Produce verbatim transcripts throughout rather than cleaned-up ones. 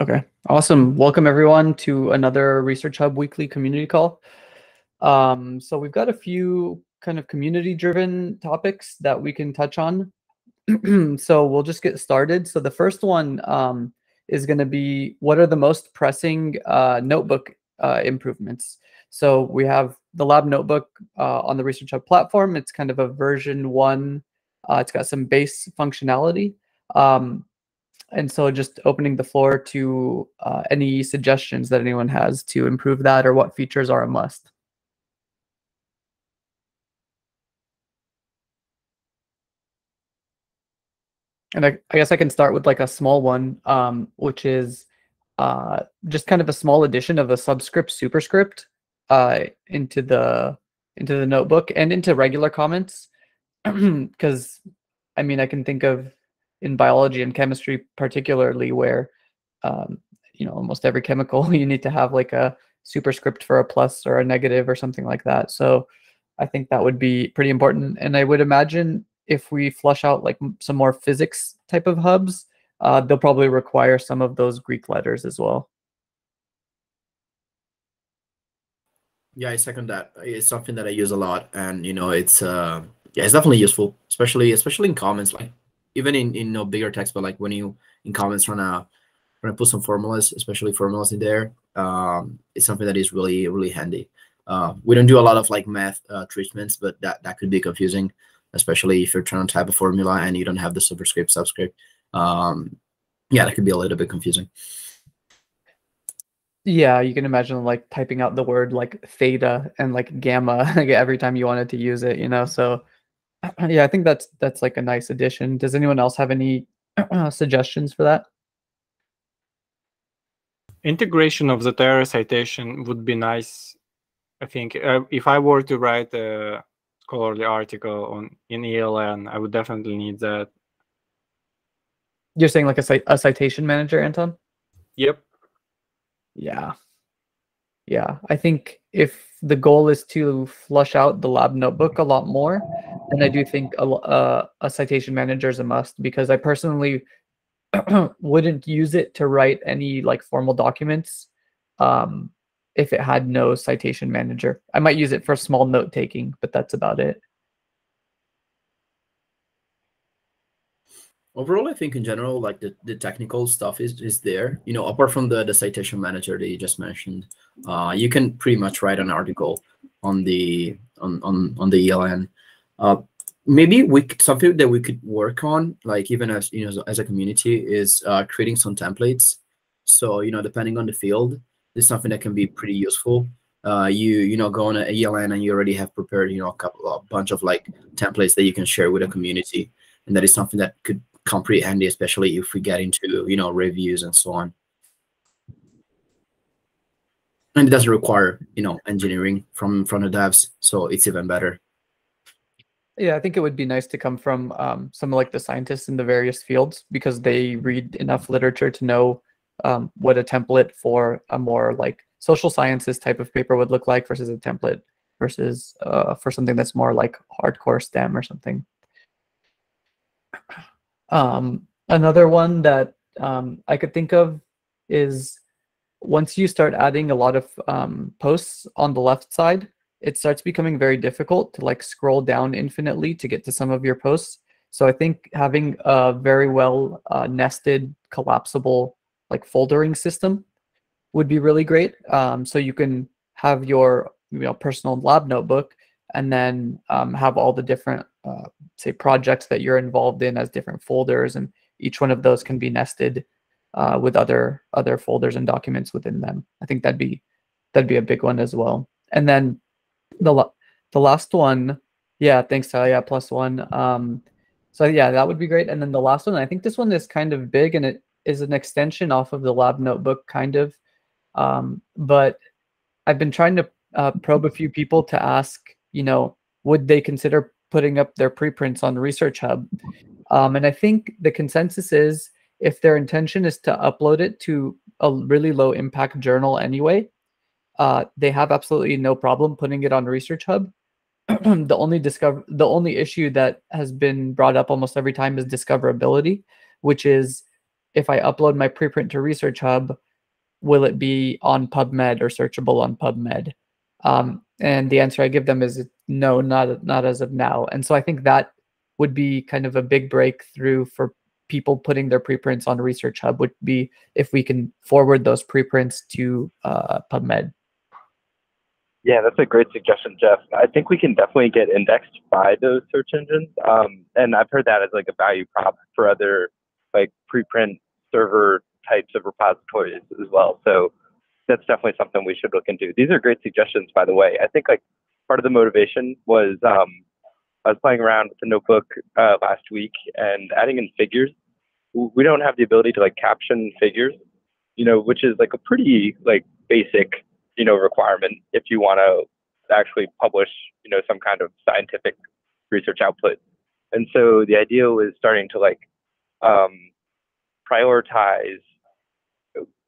Okay, awesome. Welcome everyone to another Research Hub weekly community call. Um, so we've got a few kind of community-driven topics that we can touch on. So we'll just get started. So the first one um, is going to be, what are the most pressing uh, notebook uh, improvements? So we have the lab notebook uh, on the Research Hub platform. It's kind of a version one. Uh, it's got some base functionality. Um, and so just opening the floor to uh, any suggestions that anyone has to improve that or what features are a must. And I, I guess I can start with like a small one, um, which is uh, just kind of a small addition of a subscript superscript uh, into the into the notebook and into regular comments. Because, I mean, I can think of in biology and chemistry particularly where, um, you know, almost every chemical you need to have like a superscript for a plus or a negative or something like that. So I think that would be pretty important. And I would imagine if we flush out like some more physics type of hubs, uh, they'll probably require some of those Greek letters as well. Yeah, I second that. It's something that I use a lot, and you know, it's uh, yeah, it's definitely useful, especially especially in comments, like even in in no bigger text, but like when you in comments want to want to put some formulas, especially formulas in there, um, it's something that is really really handy. Uh, we don't do a lot of like math uh, treatments, but that that could be confusing, especially if you're trying to type a formula and you don't have the superscript, subscript. Um, yeah, that could be a little bit confusing. Yeah, you can imagine like typing out the word like theta and like gamma like, every time you wanted to use it, you know? So yeah, I think that's that's like a nice addition. Does anyone else have any uh, suggestions for that? Integration of the Terra citation would be nice, I think. Uh, if I were to write a scholarly article on in E L N, I would definitely need that. You're saying like a, a citation manager, Anton? Yep. Yeah. Yeah. I think if the goal is to flush out the lab notebook a lot more, then I do think a, a, a citation manager is a must, because I personally wouldn't use it to write any like formal documents um, if it had no citation manager. I might use it for small note taking, but that's about it. Overall, I think in general, like the, the technical stuff is, is there, you know, apart from the, the citation manager that you just mentioned. Uh, you can pretty much write an article on the on on, on the E L N. Uh, maybe we could, something that we could work on, like even as you know as a community, is uh, creating some templates. So you know, depending on the field, this is something that can be pretty useful. Uh, you you know go on an E L N and you already have prepared you know a couple a bunch of like templates that you can share with the community, and that is something that could come pretty handy, especially if we get into you know reviews and so on. And it doesn't require you know engineering from from the devs, so it's even better. Yeah, I think it would be nice to come from um, some like the scientists in the various fields, because they read enough literature to know um, what a template for a more like social sciences type of paper would look like versus a template versus uh, for something that's more like hardcore STEM or something. Um, another one that um, I could think of is, once you start adding a lot of um, posts on the left side, it starts becoming very difficult to like scroll down infinitely to get to some of your posts. So I think having a very well uh, nested, collapsible, like foldering system would be really great. Um, so you can have your you know, personal lab notebook, and then um, have all the different, uh, say, projects that you're involved in as different folders, and each one of those can be nested uh, with other other folders and documents within them. I think that'd be that'd be a big one as well. And then the the last one, yeah, thanks, Talia, plus one. Um, so yeah, that would be great. And then the last one, I think this one is kind of big, and it is an extension off of the lab notebook, kind of. Um, but I've been trying to uh, probe a few people to ask, you know, would they consider putting up their preprints on Research Hub? Um, and I think the consensus is, if their intention is to upload it to a really low impact journal anyway, uh, they have absolutely no problem putting it on Research Hub. The only discover the only issue that has been brought up almost every time is discoverability, which is if I upload my preprint to Research Hub, will it be on PubMed or searchable on PubMed? Um, and the answer I give them is no, not, not as of now. And so I think that would be kind of a big breakthrough for people putting their preprints on Research Hub, would be if we can forward those preprints to uh, PubMed. Yeah, that's a great suggestion, Jeff. I think we can definitely get indexed by those search engines. Um, and I've heard that as like a value prop for other like preprint server types of repositories as well. So that's definitely something we should look into. These are great suggestions, by the way. I think like part of the motivation was um, I was playing around with the notebook uh, last week and adding in figures. We don't have the ability to like caption figures, you know, which is like a pretty like basic, you know, requirement if you want to actually publish, you know, some kind of scientific research output. And so the idea was starting to like um, prioritize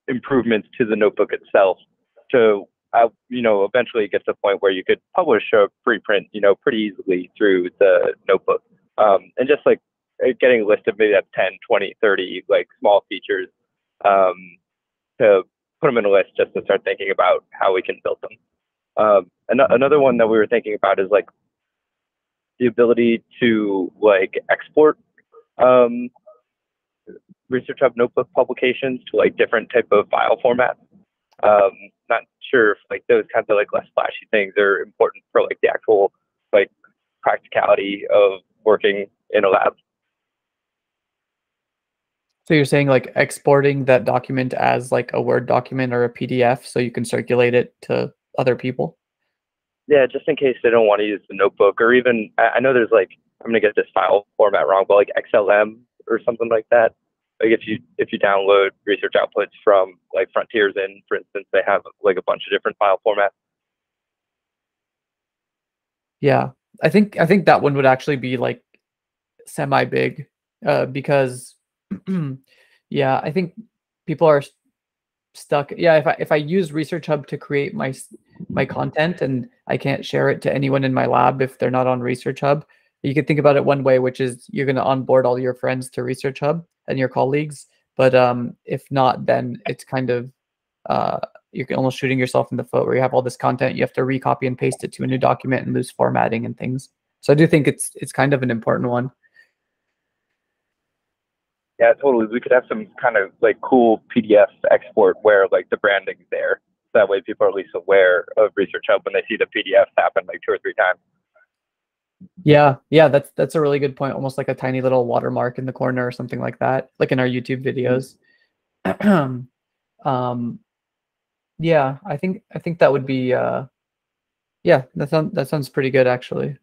improvements to the notebook itself to, uh, you know, eventually get to the point where you could publish a preprint, you know, pretty easily through the notebook. Um, and just like getting a list of maybe that's ten, twenty, thirty, like small features um, to put them in a list just to start thinking about how we can build them. Um, and another one that we were thinking about is like the ability to like export um, Research Hub notebook publications to like different type of file formats. Um, not sure if like those kinds of like less flashy things are important for like the actual like practicality of working in a lab. So you're saying like exporting that document as like a Word document or a P D F so you can circulate it to other people? Yeah, just in case they don't want to use the notebook, or even, I know there's like, I'm going to get this file format wrong, but like X L M or something like that. Like if you if you download research outputs from like Frontiers in, for instance, they have like a bunch of different file formats. Yeah, I think I think that one would actually be like semi big uh, because yeah, I think people are stuck. Yeah, if I if I use Research Hub to create my my content and I can't share it to anyone in my lab if they're not on Research Hub, you could think about it one way, which is you're going to onboard all your friends to Research Hub and your colleagues. But um, if not, then it's kind of uh, you're almost shooting yourself in the foot where you have all this content, you have to recopy and paste it to a new document and lose formatting and things. So I do think it's it's kind of an important one. Yeah, totally. We could have some kind of like cool P D F export where like the branding's there. That way people are at least aware of Research Hub when they see the P D Fs happen like two or three times. Yeah, yeah, that's that's a really good point. Almost like a tiny little watermark in the corner or something like that, like in our YouTube videos. um, yeah, I think I think that would be. Uh, yeah, that sounds that sounds pretty good actually.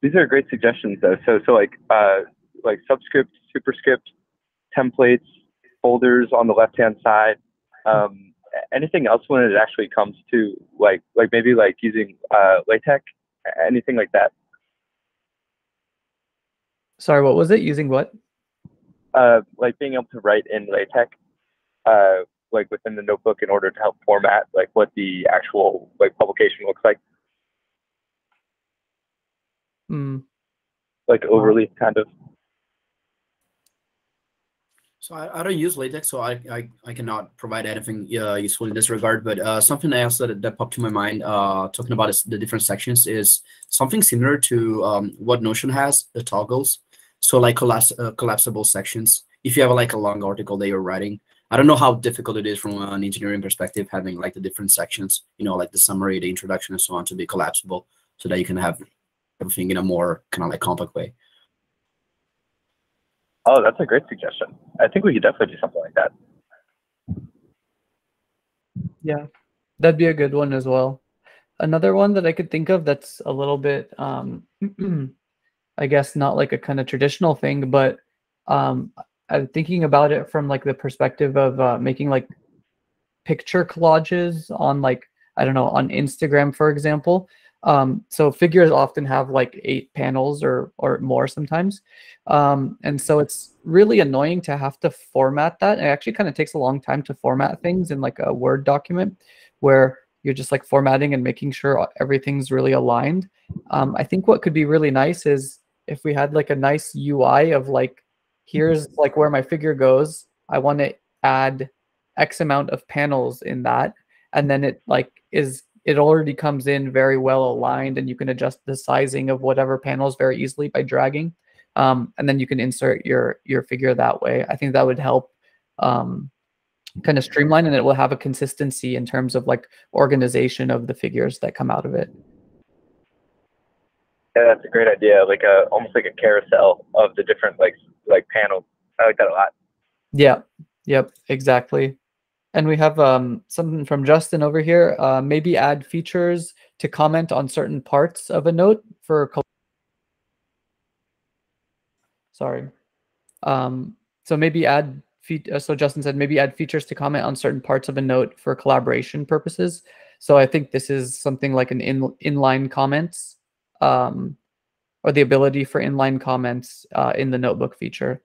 These are great suggestions though. So so like uh, like subscripts, superscripts, templates, folders on the left hand side. Um, anything else when it actually comes to like like maybe like using uh, LaTeX, anything like that. Sorry, what was it? Using what? Uh, like being able to write in LaTeX, uh, like within the notebook in order to help format like what the actual like publication looks like. Mm. Like Overleaf kind of. So I, I don't use LaTeX, so I, I, I cannot provide anything uh, useful in this regard. But uh, something else that, that popped to my mind uh, talking about is the different sections is something similar to um, what Notion has, the toggles. So like collapse, uh, collapsible sections. If you have like a long article that you're writing, I don't know how difficult it is from an engineering perspective having like the different sections, you know, like the summary, the introduction, and so on to be collapsible so that you can have everything in a more kind of like compact way. Oh, that's a great suggestion. I think we could definitely do something like that. Yeah, that'd be a good one as well. Another one that I could think of that's a little bit, um, I guess, not like a kind of traditional thing, but um, I'm thinking about it from like the perspective of uh, making like picture collages on like, I don't know, on Instagram, for example. Um, so figures often have like eight panels or, or more sometimes. Um, and so it's really annoying to have to format that. It actually kind of takes a long time to format things in like a Word document where you're just like formatting and making sure everything's really aligned. Um, I think what could be really nice is if we had like a nice U I of like, here's like where my figure goes. I want to add X amount of panels in that. And then it like is, it already comes in very well aligned, and you can adjust the sizing of whatever panels very easily by dragging. Um, and then you can insert your, your figure that way. I think that would help um, kind of streamline, and it will have a consistency in terms of like organization of the figures that come out of it. Yeah, that's a great idea. Like a, almost like a carousel of the different like, like panels. I like that a lot. Yeah. Yep, exactly. And we have um, something from Justin over here. Uh, maybe add features to comment on certain parts of a note for. Sorry. Um, so maybe add. Fe so Justin said maybe add features to comment on certain parts of a note for collaboration purposes. So I think this is something like an in inline comments, um, or the ability for inline comments uh, in the notebook feature.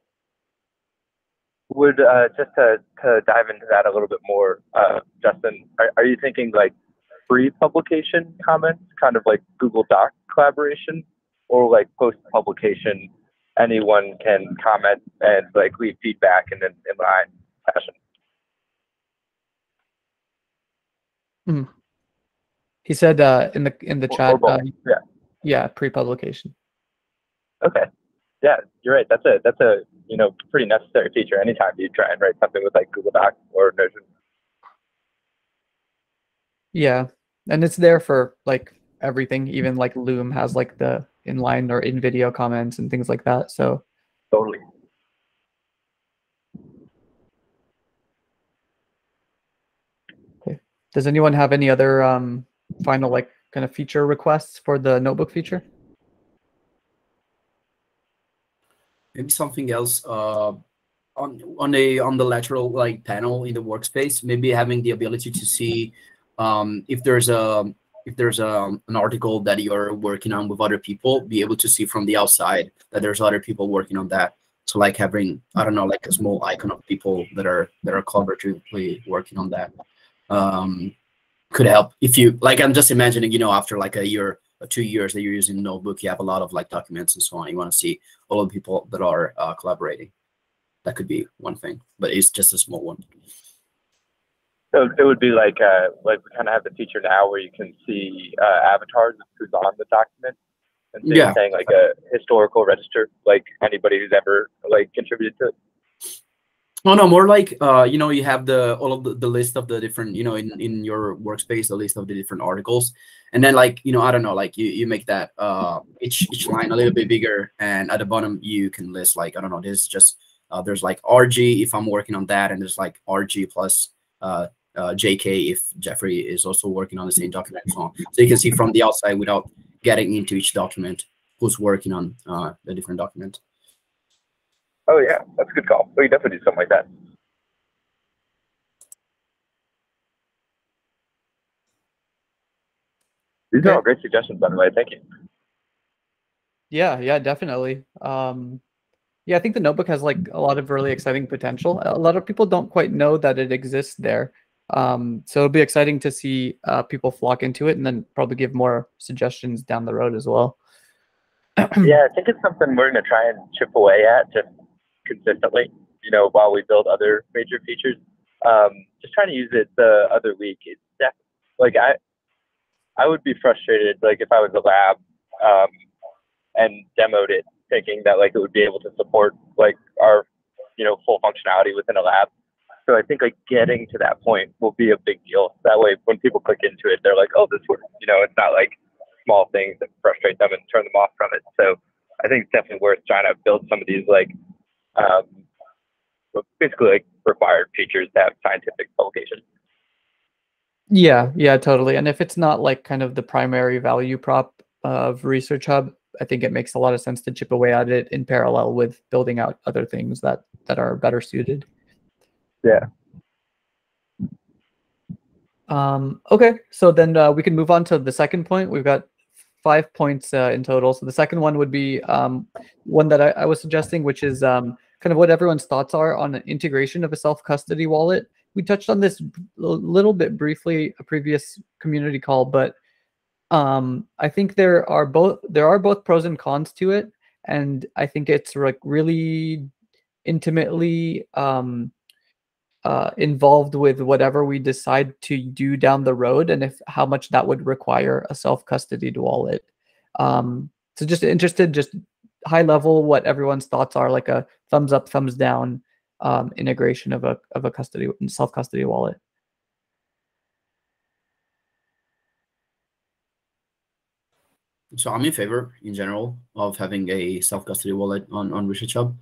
Would uh, just to, to dive into that a little bit more, uh, Justin, are, are you thinking like free publication comments, kind of like Google Doc collaboration, or like post publication, anyone can comment and like leave feedback in an inline fashion? Mm. He said uh, in the in the or, chat, or uh, yeah, yeah, pre-publication. Okay. Yeah, you're right. That's a that's a you know pretty necessary feature anytime you try and write something with like Google Docs or Notion. Yeah, and it's there for like everything. Even like Loom has like the inline or in video comments and things like that. So totally. Okay. Does anyone have any other um, final like kind of feature requests for the notebook feature? Maybe something else uh, on on the on the lateral like panel in the workspace. Maybe having the ability to see um, if there's a if there's a, an article that you're working on with other people, be able to see from the outside that there's other people working on that. So like having I don't know like a small icon of people that are that are collaboratively working on that um, could help. If you like, I'm just imagining you know after like a year. Two years that you're using notebook, you have a lot of like documents and so on. You want to see all of the people that are uh, collaborating. That could be one thing, but it's just a small one. So it would be like uh, like we kind of have the feature now where you can see uh, avatars of who's on the document, and so yeah. You're saying like a historical register, like anybody who's ever like contributed to it. No, no, more like uh, you know, you have the all of the, the list of the different, you know, in, in your workspace, the list of the different articles, and then like you know, I don't know, like you, you make that uh, each each line a little bit bigger, and at the bottom you can list like I don't know, this is just uh, there's like R G if I'm working on that, and there's like R G plus uh, uh, J K if Jeffrey is also working on the same document and so on. So you can see from the outside without getting into each document who's working on uh, the different document. Oh yeah, that's a good call. We definitely do something like that. These okay. are all great suggestions, by the way. Thank you. Yeah, yeah, definitely. Um, yeah, I think the notebook has like a lot of really exciting potential. A lot of people don't quite know that it exists there. Um, so it'll be exciting to see uh, people flock into it, and then probably give more suggestions down the road as well. Yeah, I think it's something we're going to try and chip away at just consistently, you know, while we build other major features. Um, just trying to use it the other week. It's def like I, I would be frustrated like if I was a lab um, and demoed it, thinking that like it would be able to support like our, you know, full functionality within a lab. So I think like getting to that point will be a big deal. That way, when people click into it, they're like, oh, this works. You know, it's not like small things that frustrate them and turn them off from it. So I think it's definitely worth trying to build some of these like um, basically like required features that have scientific publication. Yeah, yeah, totally. And if it's not like kind of the primary value prop of Research Hub, I think it makes a lot of sense to chip away at it in parallel with building out other things that, that are better suited. Yeah. Um, okay, so then uh, we can move on to the second point. We've got five points uh, in total. So the second one would be um, one that I, I was suggesting, which is um, kind of what everyone's thoughts are on an integration of a self-custody wallet. We touched on this a little bit briefly a previous community call, but um, I think there are both there are both pros and cons to it, and I think it's like really intimately um, uh, involved with whatever we decide to do down the road, and if how much that would require a self-custodied wallet. Um, so just interested, just high level, what everyone's thoughts are, like a thumbs up, thumbs down um, integration of a of a custody self-custody wallet. So I'm in favor, in general, of having a self-custody wallet on, on Research Hub.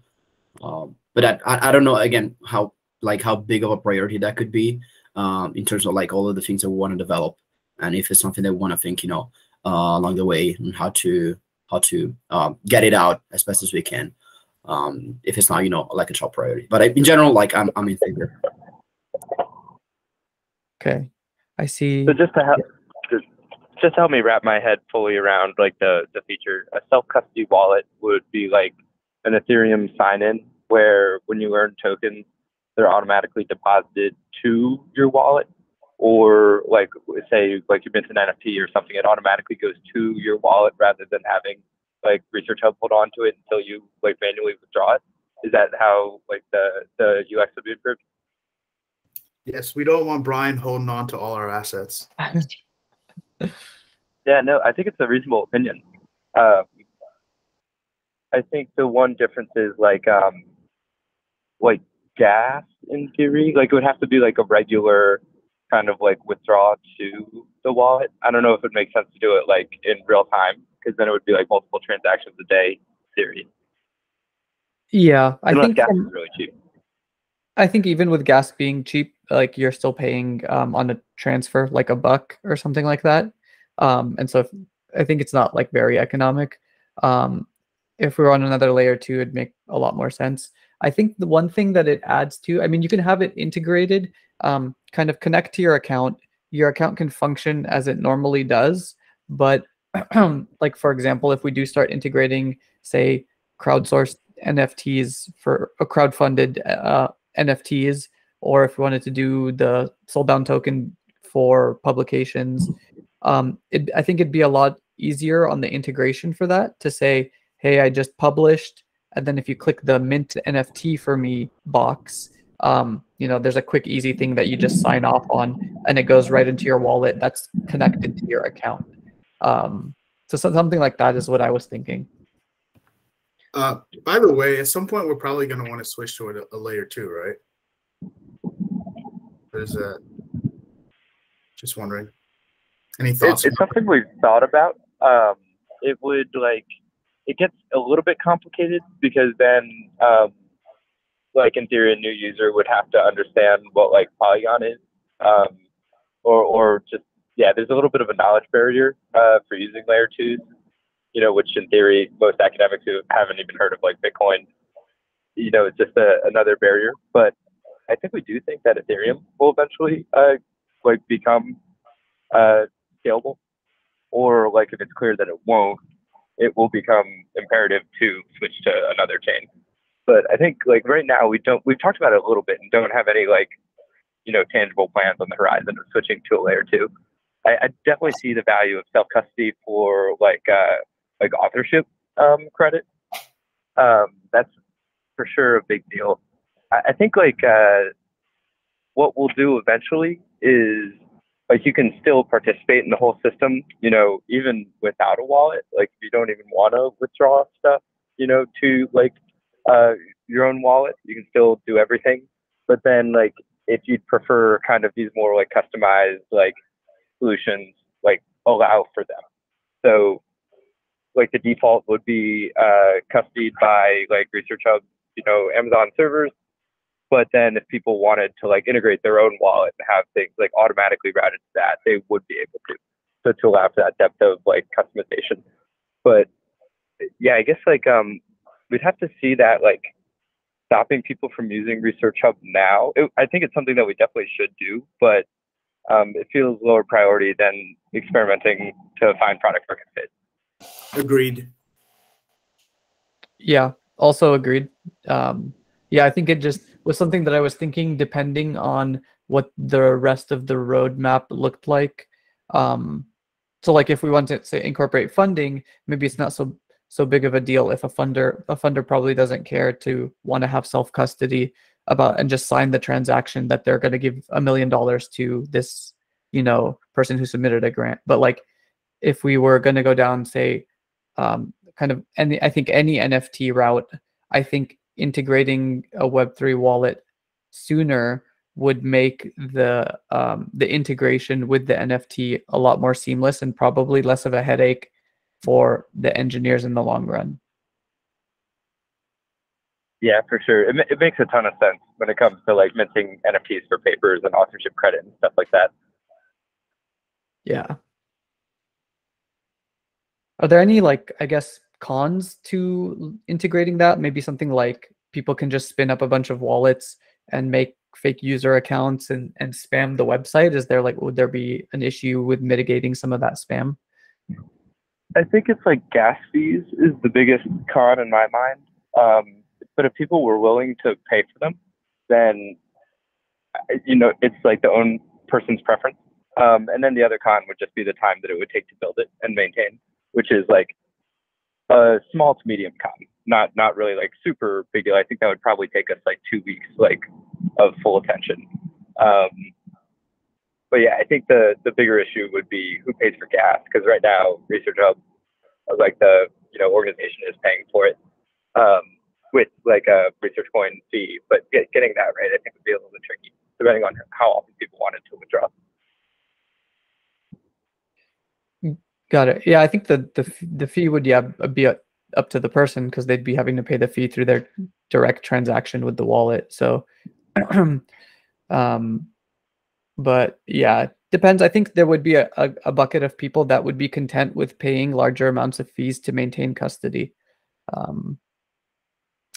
Um, but I, I, I don't know, again, how like how big of a priority that could be um, in terms of like all of the things that we want to develop. And if it's something that we want to think, you know, uh, along the way and how to how to um, get it out as best as we can. Um, if it's not, you know, like a top priority. But I, in general, like I'm, I'm in favor. Okay, I see. So just to have... Just help me wrap my head fully around like the, the feature. A self-custody wallet would be like an Ethereum sign-in where when you earn tokens, they're automatically deposited to your wallet, or like say like you've been to an N F T or something, it automatically goes to your wallet rather than having like Research Hub hold on to it until you like manually withdraw it. Is that how like the, the U X would be improved? Yes, we don't want Brian holding on to all our assets. Yeah, no, I think it's a reasonable opinion. Uh, I think the one difference is like, um, like gas in theory, like it would have to be like a regular kind of like withdrawal to the wallet. I don't know if it makes sense to do it like in real time, because then it would be like multiple transactions a day theory. Yeah, I Unless think gas um, is really cheap. I think even with gas being cheap, like you're still paying um, on a transfer, like a buck or something like that. Um, and so if, I think it's not like very economic. Um, if we were on another layer two, it'd make a lot more sense. I think the one thing that it adds to, I mean, you can have it integrated, um, kind of connect to your account. Your account can function as it normally does. But like, for example, if we do start integrating, say, crowdsourced N F Ts for a crowdfunded uh, N F Ts, or if we wanted to do the soulbound token for publications, um, it, I think it'd be a lot easier on the integration for that to say, hey, I just published, and then if you click the mint N F T for me box, um, you know, there's a quick, easy thing that you just sign off on, and it goes right into your wallet that's connected to your account. Um, so something like that is what I was thinking. Uh, by the way, at some point, we're probably going to want to switch to a, a layer two, right? There's a, just wondering. Any thoughts? It's, it's something we've thought about. Um, it would like, it gets a little bit complicated because then, um, like in theory, a new user would have to understand what like Polygon is, um, or, or just, yeah, there's a little bit of a knowledge barrier uh, for using layer twos. You know, which in theory, most academics who haven't even heard of like Bitcoin, you know, it's just a, another barrier. But I think we do think that Ethereum will eventually uh, like become uh, scalable, or like if it's clear that it won't, it will become imperative to switch to another chain. But I think like right now we don't, we've talked about it a little bit and don't have any like, you know, tangible plans on the horizon of switching to a layer two. I, I definitely see the value of self-custody for like, uh, like authorship um, credit. Um, that's for sure a big deal. I, I think like uh, what we'll do eventually is like you can still participate in the whole system, you know, even without a wallet. Like if you don't even want to withdraw stuff, you know, to like uh, your own wallet, you can still do everything. But then like if you'd prefer kind of these more like customized like solutions, like allow for them. So like the default would be uh, custodied by like Research Hub, you know, Amazon servers. But then if people wanted to like integrate their own wallet and have things like automatically routed to that, they would be able to. So to allow for that depth of like customization. But yeah, I guess like um, we'd have to see that like stopping people from using Research Hub now. It, I think it's something that we definitely should do, but um, it feels lower priority than experimenting to find product market fit. Agreed. Yeah, also agreed. Um, yeah, I think it just was something that I was thinking depending on what the rest of the roadmap looked like. Um, so like if we want to say incorporate funding, maybe it's not so so big of a deal if a funder a funder probably doesn't care to want to have self-custody about and just sign the transaction that they're going to give a million dollars to this, you know, person who submitted a grant. But like if we were going to go down, say, um, kind of any, I think any N F T route, I think integrating a Web three wallet sooner would make the um, the integration with the N F T a lot more seamless and probably less of a headache for the engineers in the long run. Yeah, for sure. It, it makes a ton of sense when it comes to like minting N F Ts for papers and authorship credit and stuff like that. Yeah. Are there any, like, I guess, cons to integrating that? Maybe something like people can just spin up a bunch of wallets and make fake user accounts and, and spam the website. Is there like, would there be an issue with mitigating some of that spam? I think it's like gas fees is the biggest con in my mind. Um, but if people were willing to pay for them, then, you know, it's like the own person's preference. Um, and then the other con would just be the time that it would take to build it and maintain, which is like a small to medium con, not, not really like super big deal. I think that would probably take us like two weeks, like of full attention. Um, but yeah, I think the, the bigger issue would be who pays for gas. Cause right now Research Hub, like the, you know, organization is paying for it, um, with like a research coin fee, but get, getting that right, I think would be a little bit tricky depending on how often people wanted to withdraw. Got it. Yeah, I think the the the fee would yeah be up to the person because they'd be having to pay the fee through their direct transaction with the wallet. So, um, but yeah, depends. I think there would be a, a a bucket of people that would be content with paying larger amounts of fees to maintain custody. Um,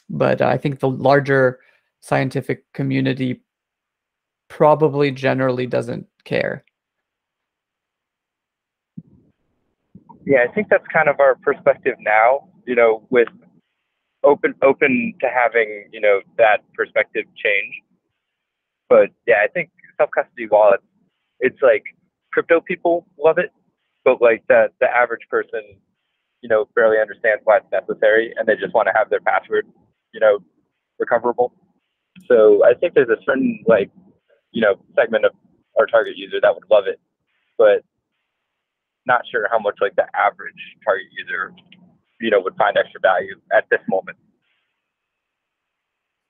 but I think the larger scientific community probably generally doesn't care. Yeah, I think that's kind of our perspective now, you know, with open open to having, you know, that perspective change. But yeah, I think self-custody wallets, it's like crypto people love it, but like the, the average person, you know, barely understands why it's necessary and they just want to have their password, you know, recoverable. So I think there's a certain like, you know, segment of our target user that would love it, but not sure how much like the average target user, you know, would find extra value at this moment.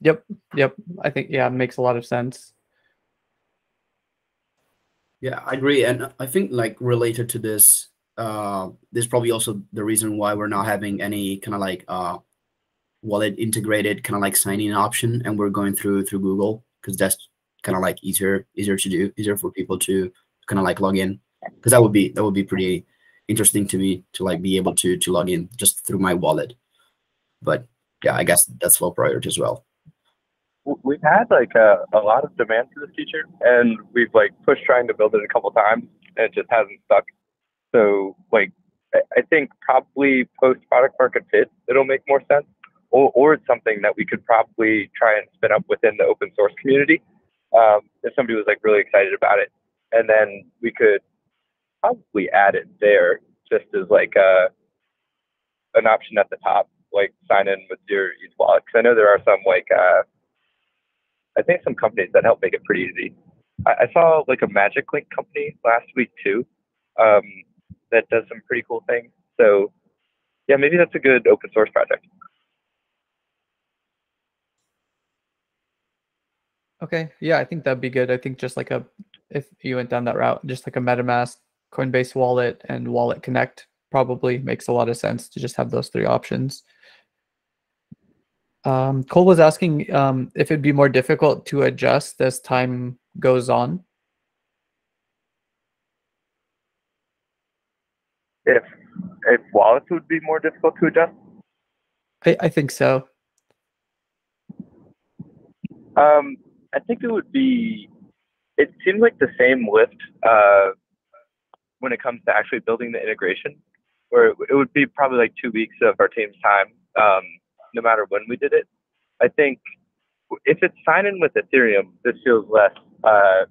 Yep. Yep. I think, yeah, it makes a lot of sense. Yeah, I agree. And I think like related to this, uh, there's probably also the reason why we're not having any kind of like uh, wallet integrated kind of like sign-in option. And we're going through through Google because that's kind of like easier, easier to do, easier for people to kind of like log in. Because that would be that would be pretty interesting to me to like be able to to log in just through my wallet. But yeah, I guess that's low priority as well. We've had like a, a lot of demand for this feature, and we've like pushed trying to build it a couple times, and it just hasn't stuck. So like I think probably post product market fit, it'll make more sense, or or it's something that we could probably try and spin up within the open source community um, if somebody was like really excited about it, and then we could probably add it there just as like a, an option at the top, like sign in with your E T H wallet. Because I know there are some like, uh, I think some companies that help make it pretty easy. I, I saw like a Magic Link company last week too um, that does some pretty cool things. So yeah, maybe that's a good open source project. Okay, yeah, I think that'd be good. I think just like a, if you went down that route, just like a MetaMask, Coinbase Wallet and Wallet Connect probably makes a lot of sense to just have those three options. Um, Cole was asking um, if it'd be more difficult to adjust as time goes on. If if wallets would be more difficult to adjust? I, I think so. Um, I think it would be, it seemed like the same lift uh, when it comes to actually building the integration, where it would be probably like two weeks of our team's time, um, no matter when we did it. I think if it's sign in with Ethereum, this feels less uh,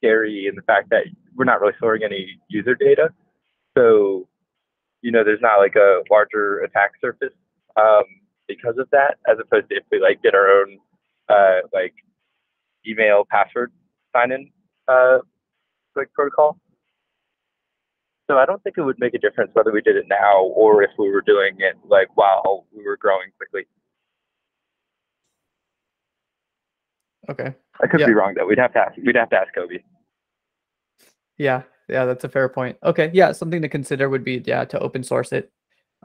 scary in the fact that we're not really storing any user data. So you know, there's not like a larger attack surface um, because of that, as opposed to if we like get our own uh, like email password sign-in uh, like protocol. So I don't think it would make a difference whether we did it now or if we were doing it like while we were growing quickly. Okay. I could yeah. be wrong though. We'd have to ask. We'd have to ask Kobe. Yeah, yeah, that's a fair point. Okay, yeah, something to consider would be yeah to open source it.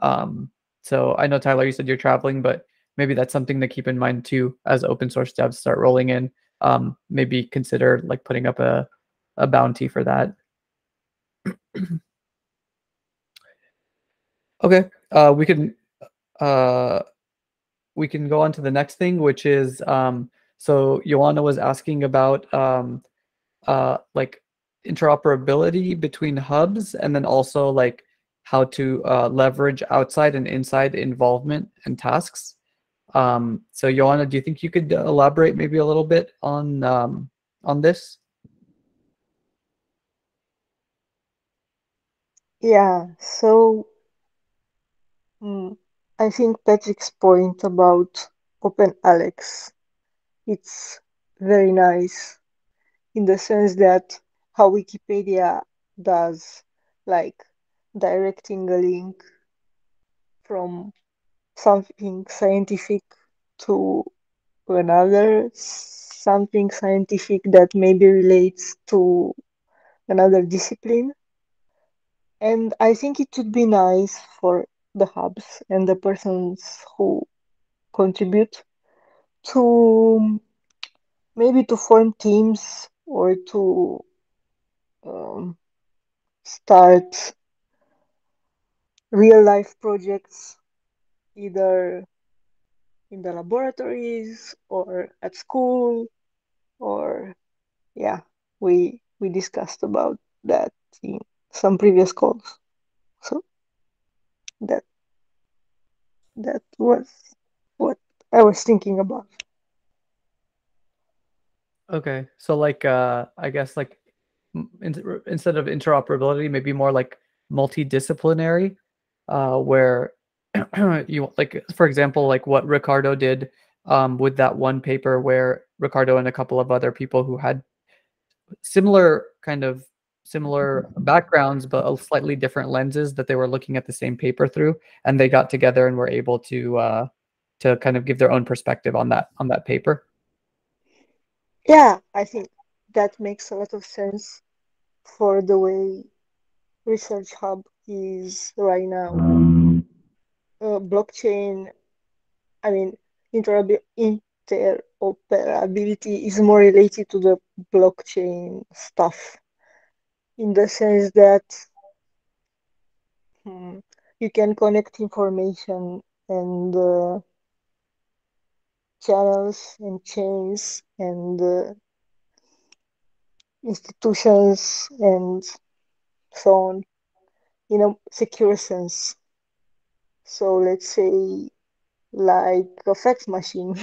Um, so I know Tyler, you said you're traveling, but maybe that's something to keep in mind too as open source devs start rolling in. Um, maybe consider like putting up a a bounty for that. Okay, uh, we can uh, we can go on to the next thing, which is um, so Ioana was asking about um, uh, like interoperability between hubs, and then also like how to uh, leverage outside and inside involvement and tasks. Um, so Ioana, do you think you could elaborate maybe a little bit on um, on this? Yeah, so mm, I think Patrick's point about OpenAlex, it's very nice in the sense that how Wikipedia does like directing a link from something scientific to another, something scientific that maybe relates to another discipline. And I think it would be nice for the hubs and the persons who contribute to maybe to form teams or to um, start real life projects, either in the laboratories or at school, or yeah, we we discussed about that in some previous calls. So that that was what I was thinking about. Okay, so like uh I guess like in, instead of interoperability, maybe more like multidisciplinary, uh where you like, for example, like what Ricardo did um with that one paper where Ricardo and a couple of other people who had similar kind of similar backgrounds but slightly different lenses that they were looking at the same paper through, and they got together and were able to uh to kind of give their own perspective on that on that paper. Yeah, I think that makes a lot of sense for the way Research Hub is right now. Uh, blockchain, I mean, interoperability is more related to the blockchain stuff, in the sense that hmm, you can connect information and uh, channels and chains and uh, institutions and so on in a secure sense. So let's say like a fax machine,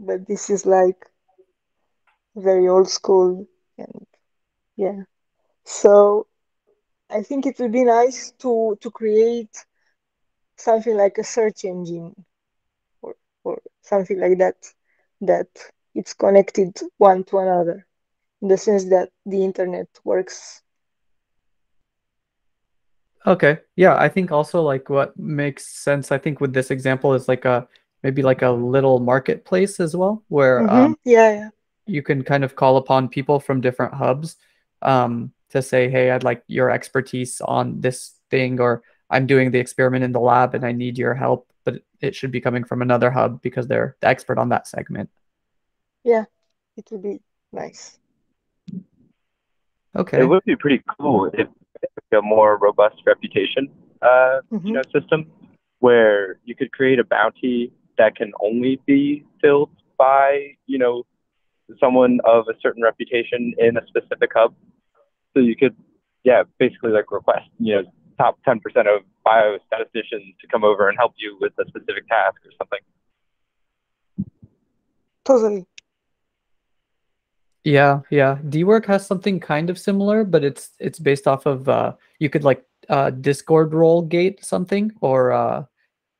but this is like very old school. And yeah, so I think it would be nice to to create something like a search engine or or something like that, that it's connected one to another, in the sense that the internet works. Okay, yeah, I think also like what makes sense, I think with this example, is like a maybe like a little marketplace as well, where mm-hmm. um, yeah, yeah. you can kind of call upon people from different hubs um, to say, hey, I'd like your expertise on this thing, or I'm doing the experiment in the lab and I need your help, but it should be coming from another hub because they're the expert on that segment. Yeah, it would be nice. Okay. It would be pretty cool if a more robust reputation uh, mm-hmm. you know, system, where you could create a bounty that can only be filled by, you know, someone of a certain reputation in a specific hub. So you could, yeah, basically like request, you know, top ten percent of biostatisticians to come over and help you with a specific task or something. Totally. Yeah, yeah. Dwork has something kind of similar, but it's it's based off of uh, you could like uh, Discord role gate something, or uh,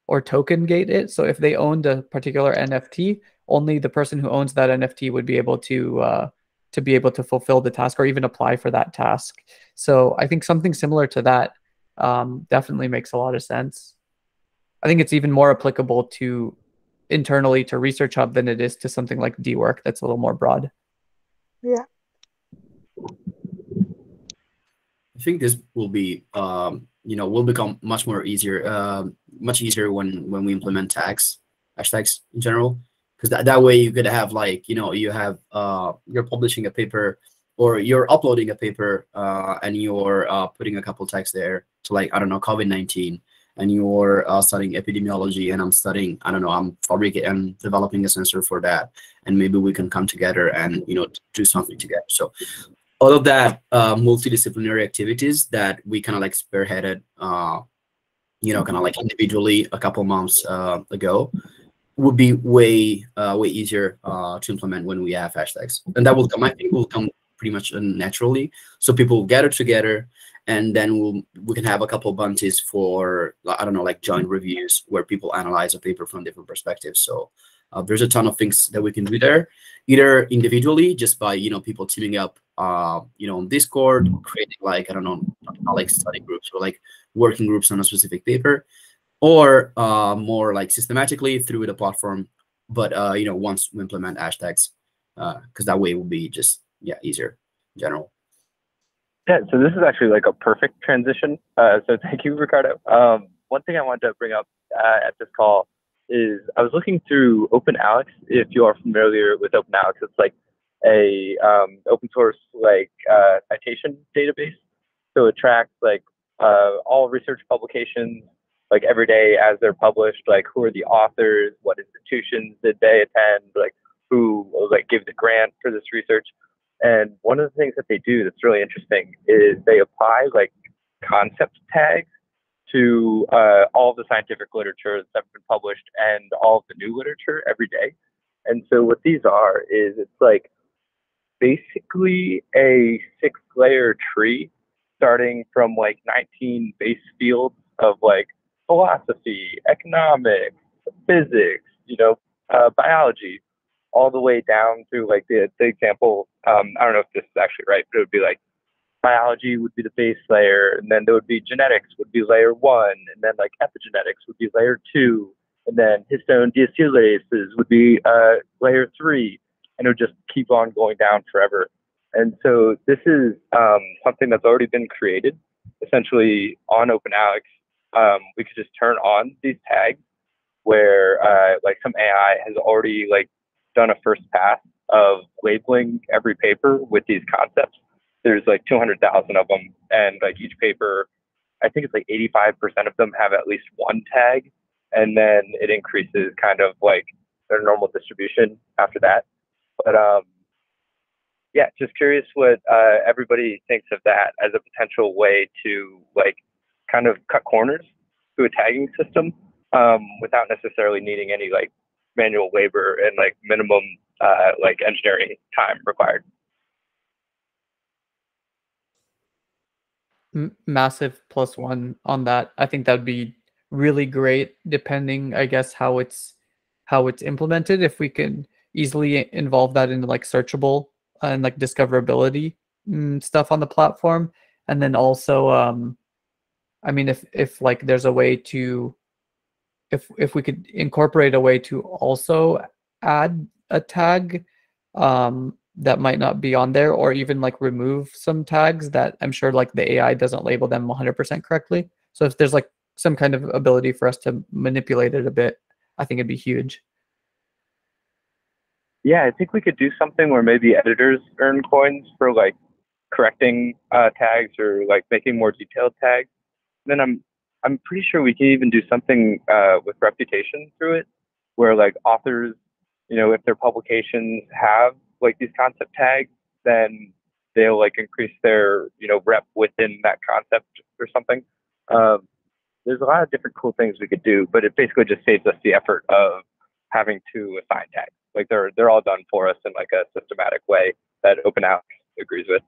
or token gate it. So if they owned a particular N F T, only the person who owns that N F T would be able to uh, to be able to fulfill the task or even apply for that task. So I think something similar to that um, definitely makes a lot of sense. I think it's even more applicable to internally to Research Hub than it is to something like Dwork that's a little more broad. Yeah. I think this will be, um, you know, will become much more easier, uh, much easier when when we implement tags, hashtags in general, because that, that way you could have like, you know, you have uh, you're publishing a paper or you're uploading a paper uh, and you're uh, putting a couple tags there to, like, I don't know, COVID nineteen, and you're uh, studying epidemiology and I'm studying, I don't know, I'm fabricating and developing a sensor for that, and maybe we can come together and, you know, do something together. So all of that uh, multidisciplinary activities that we kind of like spearheaded, uh, you know, kind of like individually a couple months uh, ago, would be way, uh, way easier uh, to implement when we have hashtags. And that will come, I think, will come pretty much naturally. So people will gather together, and then we'll, we can have a couple bunties for, I don't know, like joint reviews where people analyze a paper from different perspectives. So uh, there's a ton of things that we can do there, either individually just by, you know, people teaming up, uh, you know, on Discord, creating like, I don't know, like study groups or like working groups on a specific paper, or uh, more like systematically through the platform. But, uh, you know, once we implement hashtags, because uh, that way it will be just, yeah, easier in general. Yeah, so this is actually like a perfect transition. Uh, so thank you, Ricardo. Um, one thing I wanted to bring up uh, at this call is I was looking through OpenAlex. If you are familiar with OpenAlex, it's like a um, open source like uh, citation database. So it tracks like uh, all research publications, like every day as they're published, like who are the authors, what institutions did they attend, like who like gave the grant for this research. And one of the things that they do that's really interesting is they apply like concept tags to uh, all the scientific literature that's been published and all of the new literature every day. And so what these are is it's like basically a six layer tree starting from like nineteen base fields of like philosophy, economics, physics, you know, uh, biology, all the way down to like the, the example, um, I don't know if this is actually right, but it would be like biology would be the base layer, and then there would be genetics would be layer one, and then like epigenetics would be layer two, and then histone deacetylases would be uh, layer three, and it would just keep on going down forever. And so this is um, something that's already been created, essentially on OpenAlex. Um, we could just turn on these tags where uh, like some A I has already like done a first pass of labeling every paper with these concepts. There's like two hundred thousand of them, and like each paper, I think it's like eighty-five percent of them have at least one tag, and then it increases kind of like their normal distribution after that. But um, yeah, just curious what uh, everybody thinks of that as a potential way to like kind of cut corners to a tagging system um, without necessarily needing any like manual labor and like minimum uh, like engineering time required. Massive plus one on that. I think that would be really great, depending, I guess, how it's how it's implemented. If we can easily involve that into like searchable and like discoverability stuff on the platform, and then also, um, I mean, if if like there's a way to If if we could incorporate a way to also add a tag um, that might not be on there, or even like remove some tags that I'm sure like the A I doesn't label them one hundred percent correctly. So if there's like some kind of ability for us to manipulate it a bit, I think it'd be huge. Yeah, I think we could do something where maybe editors earn coins for like correcting uh, tags or like making more detailed tags. And then I'm I'm pretty sure we can even do something uh, with reputation through it, where like authors, you know, if their publications have like these concept tags, then they'll like increase their, you know, rep within that concept or something. Um, there's a lot of different cool things we could do, but it basically just saves us the effort of having to assign tags. Like they're they're all done for us in like a systematic way that OpenAlex agrees with.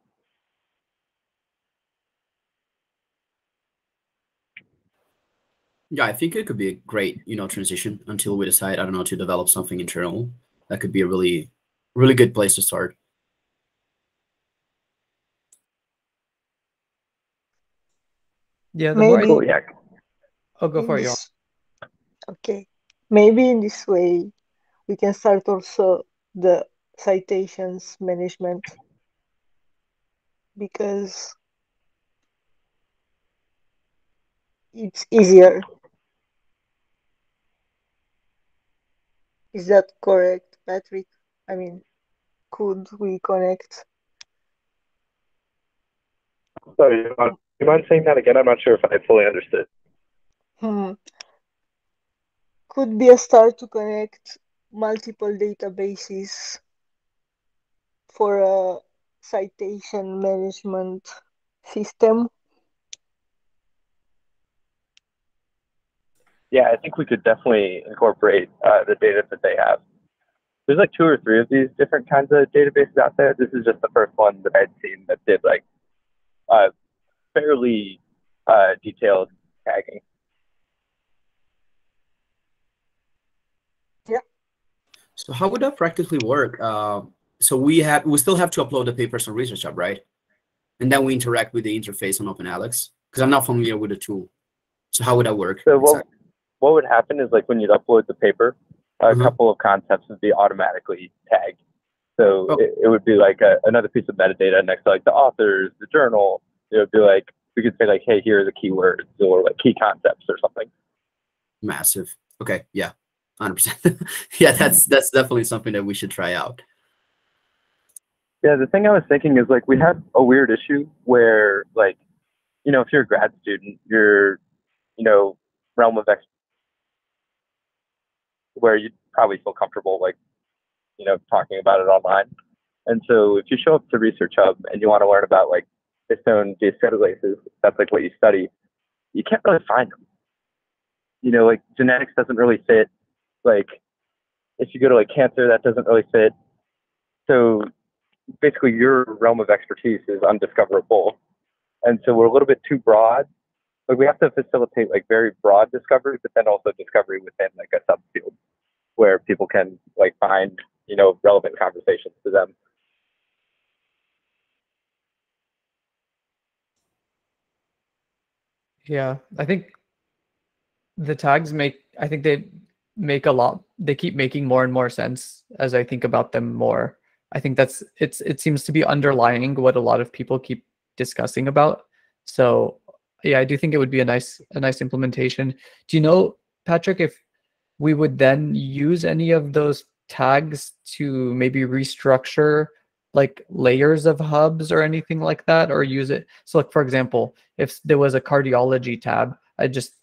Yeah, I think it could be a great, you know, transition until we decide, I don't know, to develop something internal. That could be a really, really good place to start. Yeah, the maybe. More I... Oh, go for it. This... Okay, maybe in this way we can start also the citations management, because it's easier. Is that correct, Patrick? I mean, could we connect? Sorry, do you mind saying that again? I'm not sure if I fully understood. Hmm. Could be a start to connect multiple databases for a citation management system. Yeah, I think we could definitely incorporate uh, the data that they have. There's like two or three of these different kinds of databases out there. This is just the first one that I'd seen that did like uh, fairly uh, detailed tagging. Yeah. So how would that practically work? Uh, so we have we still have to upload the papers on Research Hub, right? And then we interact with the interface on OpenAlex, because I'm not familiar with the tool. So how would that work? So what, exactly? What would happen is, like, when you'd upload the paper, a mm-hmm. couple of concepts would be automatically tagged. So oh. it, it would be like a, another piece of metadata next to like the authors, the journal. It would be like, we could say like, hey, here are the keywords or like key concepts or something. Massive. Okay. Yeah. one hundred percent. Yeah, that's, that's definitely something that we should try out. Yeah. The thing I was thinking is, like, we have a weird issue where, like, you know, if you're a grad student, you're, you know, realm of expertise where you'd probably feel comfortable, like, you know, talking about it online. And so if you show up to Research Hub and you want to learn about like histone deacetylases, that's like what you study, you can't really find them. You know, like genetics doesn't really fit. Like if you go to like cancer, that doesn't really fit. So basically your realm of expertise is undiscoverable. And so we're a little bit too broad. Like we have to facilitate like very broad discovery, but then also discovery within like a subfield where people can like find, you know, relevant conversations to them. Yeah, I think the tags make, I think they make a lot, they keep making more and more sense as I think about them more. I think that's, it's, it seems to be underlying what a lot of people keep discussing about. So yeah, I do think it would be a nice a nice implementation. Do you know, Patrick, if we would then use any of those tags to maybe restructure like layers of hubs or anything like that, or use it? So like, for example, if there was a cardiology tab, I just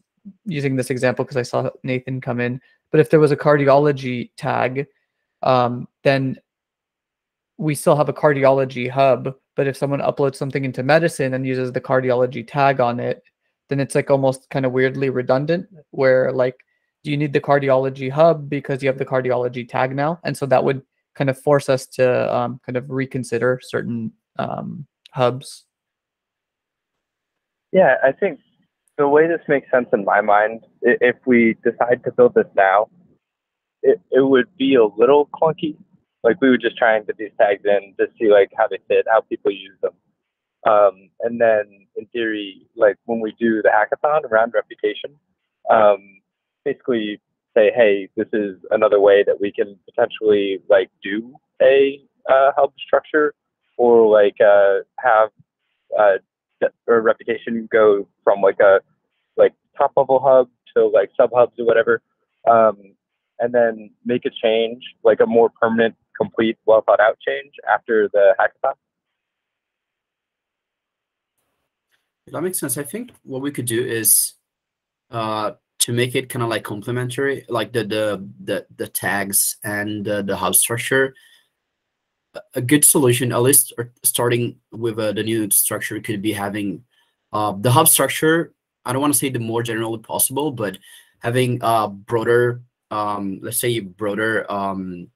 using this example because I saw Nathan come in, but if there was a cardiology tag, um, then we still have a cardiology hub. But if someone uploads something into medicine and uses the cardiology tag on it, then it's like almost kind of weirdly redundant, where like, do you need the cardiology hub because you have the cardiology tag now? And so that would kind of force us to um, kind of reconsider certain um, hubs. Yeah, I think the way this makes sense in my mind, if we decide to build this now, it, it would be a little clunky. Like we would just try and get these tags in to see like how they fit, how people use them. Um, and then in theory, like when we do the hackathon around reputation, um, basically say, hey, this is another way that we can potentially like do a uh, hub structure, or like uh, have uh, or reputation go from like a like top level hub to like sub hubs or whatever. Um, and then make a change, like a more permanent, complete, well thought out change after the hackathon. That makes sense. I think what we could do is uh, to make it kind of like complementary, like the the the, the tags and uh, the hub structure. A good solution, at least starting with uh, the new structure, could be having uh, the hub structure. I don't want to say the more general possible, but having a broader, um, let's say, broader. Um,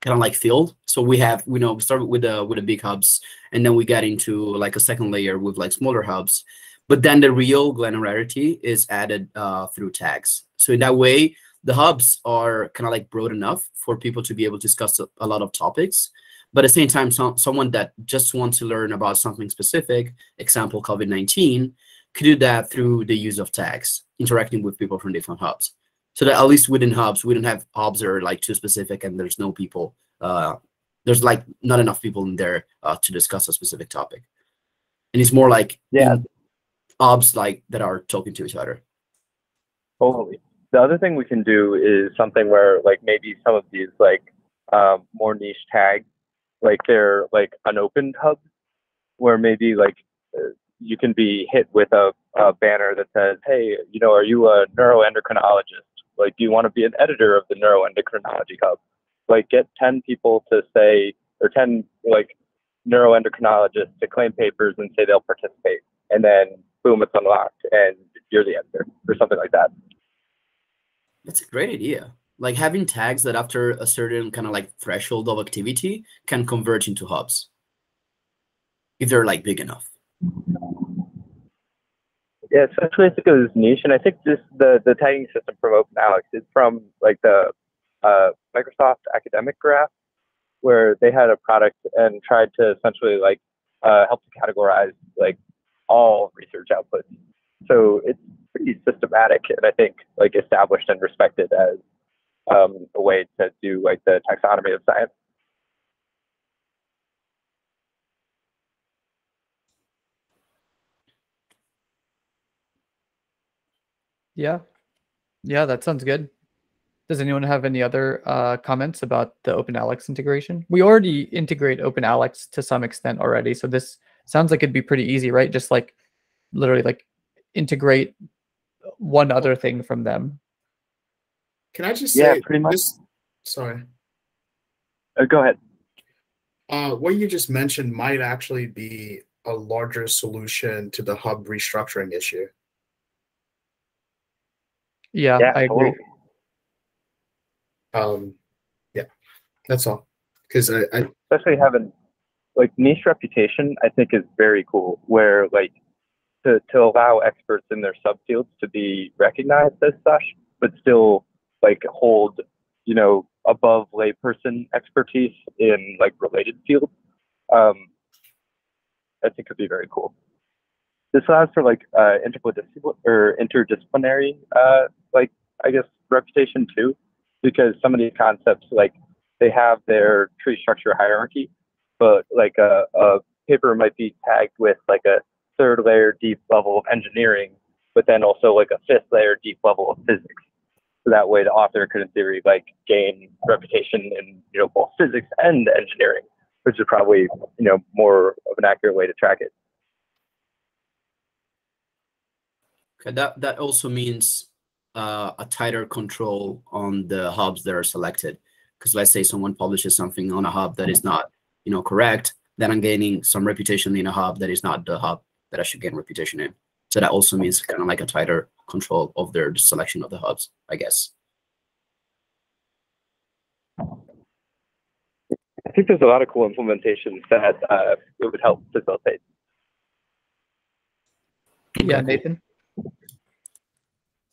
kind of like field. So we have, you know, we started with the, with the big hubs, and then we got into like a second layer with like smaller hubs. But then the real granularity is added uh, through tags. So in that way, the hubs are kind of like broad enough for people to be able to discuss a, a lot of topics. But at the same time, some, someone that just wants to learn about something specific, example, COVID nineteen, could do that through the use of tags, interacting with people from different hubs. So that at least within hubs, we don't have hubs that are like too specific and there's no people, uh, there's like not enough people in there uh, to discuss a specific topic. And it's more like yeah, hubs like that are talking to each other. Totally. The other thing we can do is something where like maybe some of these like uh, more niche tags, like they're like unopened hubs where maybe like you can be hit with a, a banner that says, hey, you know, are you a neuroendocrinologist? Like, do you want to be an editor of the neuroendocrinology hub? Like get ten people to say, or ten like neuroendocrinologists to claim papers and say they'll participate. And then boom, it's unlocked and you're the editor or something like that. That's a great idea. Like having tags that after a certain kind of like threshold of activity can convert into hubs if they're like big enough. Yeah, especially if it goes niche. And I think this the, the tagging system from OpenAlex is from like the uh, Microsoft Academic Graph, where they had a product and tried to essentially like uh, help to categorize like all research outputs. So it's pretty systematic and I think like established and respected as Um, a way to do like the taxonomy of science. Yeah, yeah, that sounds good. Does anyone have any other uh, comments about the OpenAlex integration? We already integrate OpenAlex to some extent already, so this sounds like it'd be pretty easy, right? Just like literally like integrate one other thing from them. Can I just say, yeah, pretty much. This, sorry. Uh, go ahead. Uh, what you just mentioned might actually be a larger solution to the hub restructuring issue. Yeah, yeah I agree. Um, yeah, that's all. Because I, I especially having like niche reputation, I think is very cool. Where like to to allow experts in their subfields to be recognized as such, but still like hold, you know, above layperson expertise in like related fields. Um, I think could be very cool. This allows for like uh, interdisciplinary or interdisciplinary, uh, like I guess reputation too, because some of these concepts like they have their tree structure hierarchy, but like a, a paper might be tagged with like a third layer deep level of engineering, but then also like a fifth layer deep level of physics. So that way the author could in theory like gain reputation in, you know, both physics and engineering, which is probably, you know, more of an accurate way to track it. Okay, that that also means uh, a tighter control on the hubs that are selected, because let's say someone publishes something on a hub that is not, you know, correct, then I'm gaining some reputation in a hub that is not the hub that I should gain reputation in. So that also means kind of like a tighter control of their selection of the hubs, I guess. I think there's a lot of cool implementations that uh, it would help facilitate. Yeah, Nathan?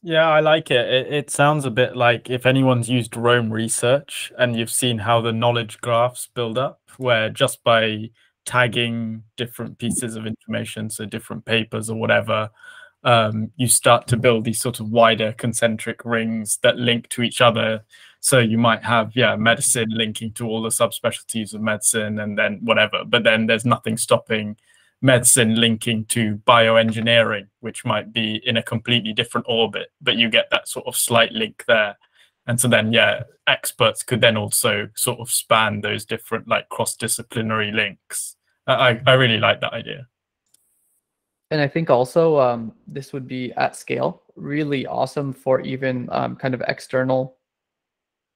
Yeah, I like it. it. It sounds a bit like if anyone's used Rome Research and you've seen how the knowledge graphs build up, where just by tagging different pieces of information, so different papers or whatever, um, you start to build these sort of wider concentric rings that link to each other. So you might have, yeah, medicine linking to all the subspecialties of medicine and then whatever, but then there's nothing stopping medicine linking to bioengineering, which might be in a completely different orbit, but you get that sort of slight link there. And so then, yeah, experts could then also sort of span those different like cross-disciplinary links. I, I really like that idea. And I think also um, this would be at scale really awesome for even um, kind of external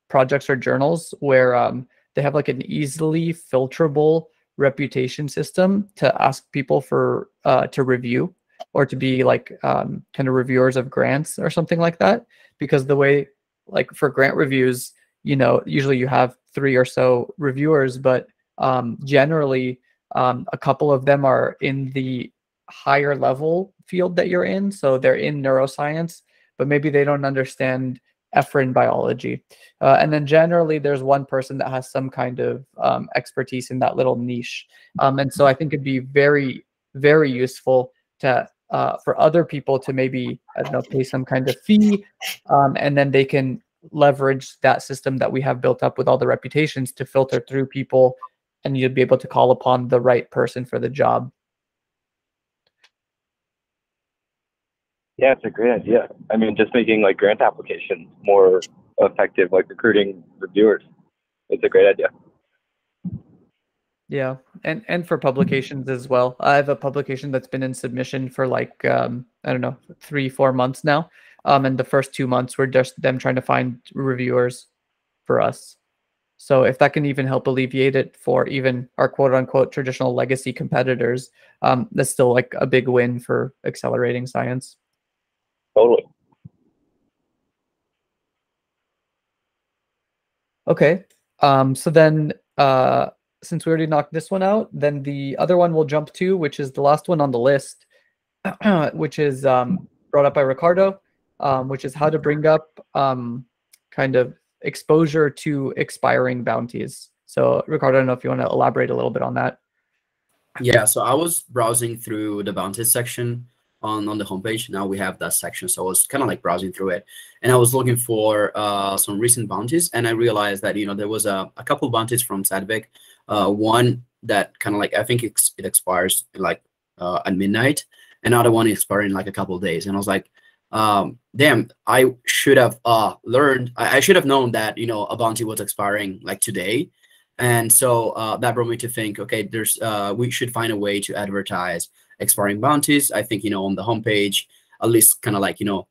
projects or journals where um, they have like an easily filterable reputation system to ask people for uh, to review or to be like um, kind of reviewers of grants or something like that, because the way like for grant reviews, you know, usually you have three or so reviewers, but um, generally um, a couple of them are in the higher level field that you're in. So they're in neuroscience, but maybe they don't understand efferent biology. Uh, and then generally there's one person that has some kind of um, expertise in that little niche. Um, and so I think it'd be very, very useful to uh, for other people to maybe, I don't know, pay some kind of fee, um, and then they can leverage that system that we have built up with all the reputations to filter through people, and you'll be able to call upon the right person for the job. Yeah, it's a great idea. I mean, just making like grant applications more effective, like recruiting reviewers. It's a great idea. Yeah, and and for publications as well. I have a publication that's been in submission for like um, I don't know, three four months now. Um, and the first two months were just them trying to find reviewers for us. So if that can even help alleviate it for even our quote unquote traditional legacy competitors, um, that's still like a big win for accelerating science. Totally. Okay. Um, so then uh, since we already knocked this one out, then the other one we'll jump to, which is the last one on the list, which is um, brought up by Ricardo, um, which is how to bring up um, kind of exposure to expiring bounties. So Ricardo, I don't know if you want to elaborate a little bit on that. Yeah, so I was browsing through the bounties section on, on the homepage. Now we have that section, so I was kind of like browsing through it, and I was looking for uh, some recent bounties, and I realized that, you know, there was a, a couple bounties from Sadvik, uh, one that kind of like, I think it, it expires like uh, at midnight, another one expiring like a couple of days, and I was like, um damn, I should have uh learned I, I should have known that, you know, a bounty was expiring like today. And so uh that brought me to think, okay, there's uh we should find a way to advertise expiring bounties. I think, you know, on the homepage, at least kind of like, you know,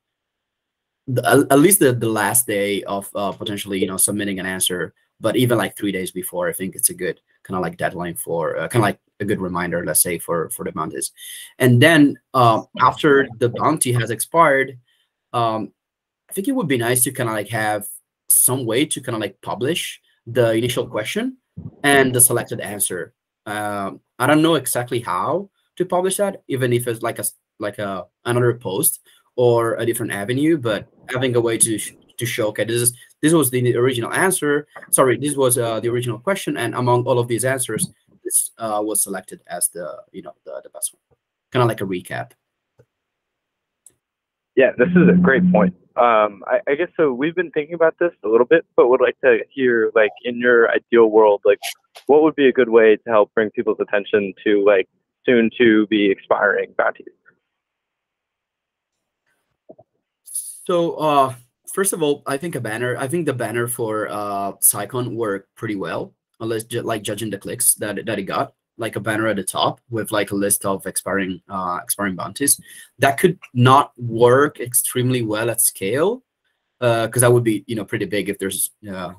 the, at least the, the last day of uh potentially, you know, submitting an answer, but even like three days before, I think it's a good kind of like deadline for uh, kind of like a good reminder, let's say, for for the bounties. And then uh, after the bounty has expired, um, I think it would be nice to kind of like have some way to kind of like publish the initial question and the selected answer. Um, I don't know exactly how to publish that, even if it's like a like a another post or a different avenue, but having a way to to show, okay, this is this was the original answer. Sorry, this was uh, the original question, and among all of these answers, this uh, was selected as the, you know, the, the best one. Kind of like a recap. Yeah, this is a great point. Um, I, I guess so. We've been thinking about this a little bit, but would like to hear, like, in your ideal world, like, what would be a good way to help bring people's attention to like soon to be expiring bounties? So, uh, first of all, I think a banner. I think the banner for uh, Psycon worked pretty well. Unless, like, judging the clicks that that it got, like a banner at the top with like a list of expiring uh, expiring bounties, that could not work extremely well at scale, because uh, that would be, you know, pretty big if there's uh,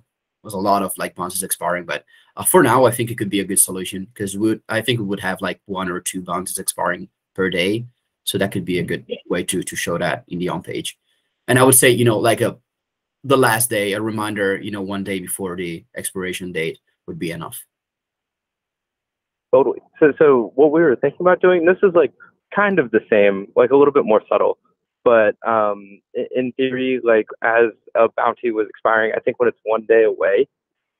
was a lot of like bounties expiring. But uh, for now, I think it could be a good solution, because we would, I think we would have like one or two bounties expiring per day, so that could be a good way to to show that in the on page. And I would say, you know, like a the last day, a reminder, you know, one day before the expiration date would be enough. Totally. So, so what we were thinking about doing, this is like kind of the same, like a little bit more subtle, but um, in theory, like as a bounty was expiring, I think when it's one day away,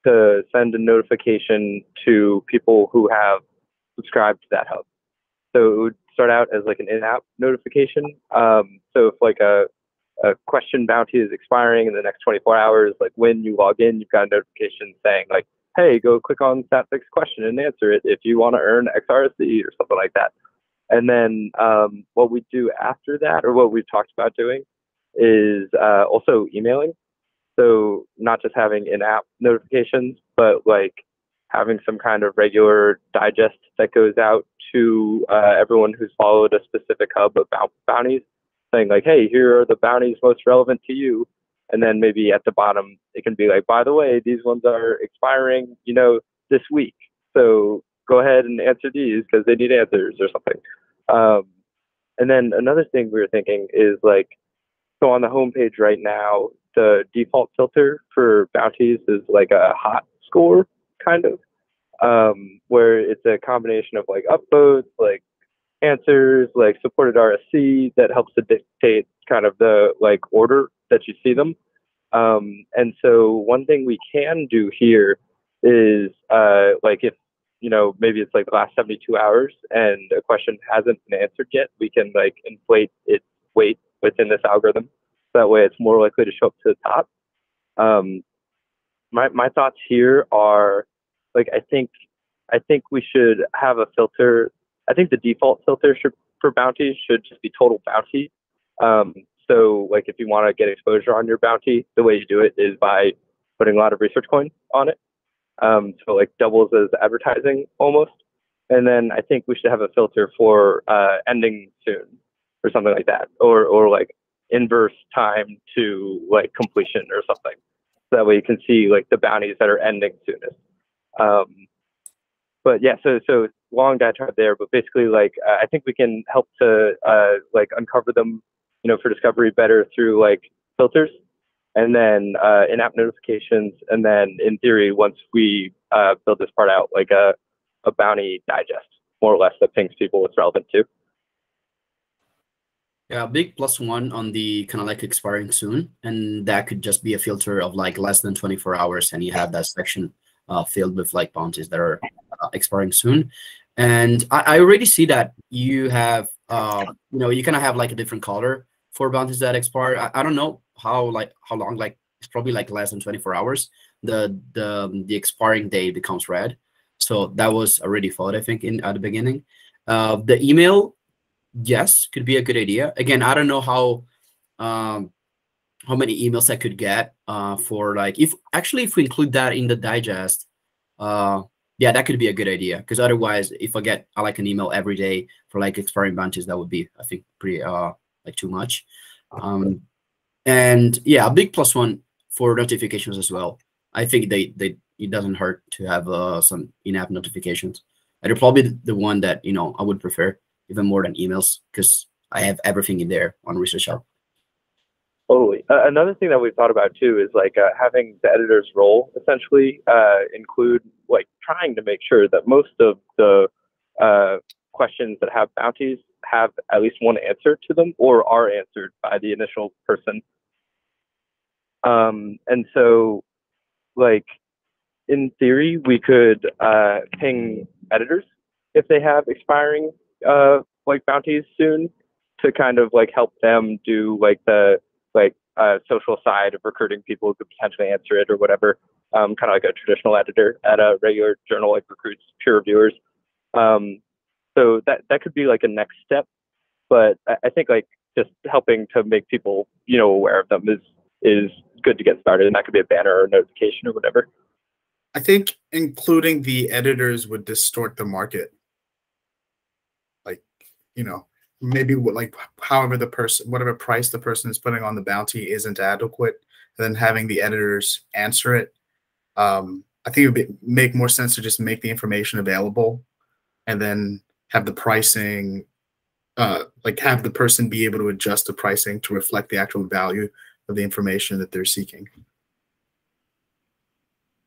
to send a notification to people who have subscribed to that hub. So it would start out as like an in-app notification. Um, so if like a, a question bounty is expiring in the next twenty-four hours, like when you log in, you've got a notification saying like, hey, go click on StatFix question and answer it if you want to earn X R S C or something like that. And then um, what we do after that, or what we've talked about doing, is uh, also emailing. So not just having in-app notifications, but like having some kind of regular digest that goes out to uh, everyone who's followed a specific hub about bounties, saying like, hey, here are the bounties most relevant to you. And then maybe at the bottom, it can be like, by the way, these ones are expiring, you know, this week. So go ahead and answer these because they need answers or something. Um, and then another thing we were thinking is like, so on the homepage right now, the default filter for bounties is like a hot score kind of, um, where it's a combination of like upvotes, like answers, like supported R S C that helps to dictate kind of the like order that you see them. Um, and so one thing we can do here is uh, like if, you know, maybe it's like the last seventy-two hours and a question hasn't been answered yet, we can like inflate its weight within this algorithm. So that way it's more likely to show up to the top. Um, my, my thoughts here are like, I think, I think we should have a filter. I think the default filter should, for bounties should just be total bounty. Um, so like if you want to get exposure on your bounty, the way you do it is by putting a lot of research coin on it. Um, so like doubles as advertising almost. And then I think we should have a filter for uh, ending soon or something like that, or, or like inverse time to like completion or something. So that way you can see like the bounties that are ending soonest. Um, but yeah, so, so long diatribe there, but basically like, uh, I think we can help to uh, like uncover them, you know, for discovery better through like filters. And then uh, in-app notifications, and then in theory, once we uh, build this part out, like a, a bounty digest, more or less, that pings people what's relevant to. Yeah, big plus one on the kind of like expiring soon, and that could just be a filter of like less than twenty-four hours, and you have that section uh, filled with like bounties that are uh, expiring soon. And I, I already see that you have, uh, you know, you kind of have like a different color for bounties that expire. I, I don't know how like how long, like it's probably like less than twenty-four hours, the the the expiring day becomes red. So that was already thought, I think, in at the beginning. Uh the email, yes, could be a good idea. Again, I don't know how um how many emails I could get uh for like, if actually if we include that in the digest, uh yeah, that could be a good idea, because otherwise if I get I like an email every day for like expiring bunches, that would be, I think, pretty uh like too much. um And yeah, a big plus one for notifications as well. I think they they it doesn't hurt to have uh, some in-app notifications. And they're probably the one that, you know, I would prefer even more than emails, because I have everything in there on Research Hub. Totally. Uh, another thing that we've thought about too is like uh, having the editor's role essentially uh, include like trying to make sure that most of the uh, questions that have bounties have at least one answer to them or are answered by the initial person. Um, and so, like, in theory, we could uh, ping editors if they have expiring, uh, like, bounties soon, to kind of, like, help them do, like, the, like, uh, social side of recruiting people who could potentially answer it or whatever, um, kind of like a traditional editor at a regular journal, like, recruits peer reviewers. Um, so that, that could be, like, a next step. But I, I think, like, just helping to make people, you know, aware of them is, is good to get started, and that could be a banner or a notification or whatever. I think including the editors would distort the market. Like, you know, maybe what, like however the person, whatever price the person is putting on the bounty isn't adequate, and then having the editors answer it. Um, I think it would be, make more sense to just make the information available, and then have the pricing, uh, like have the person be able to adjust the pricing to reflect the actual value of the information that they're seeking.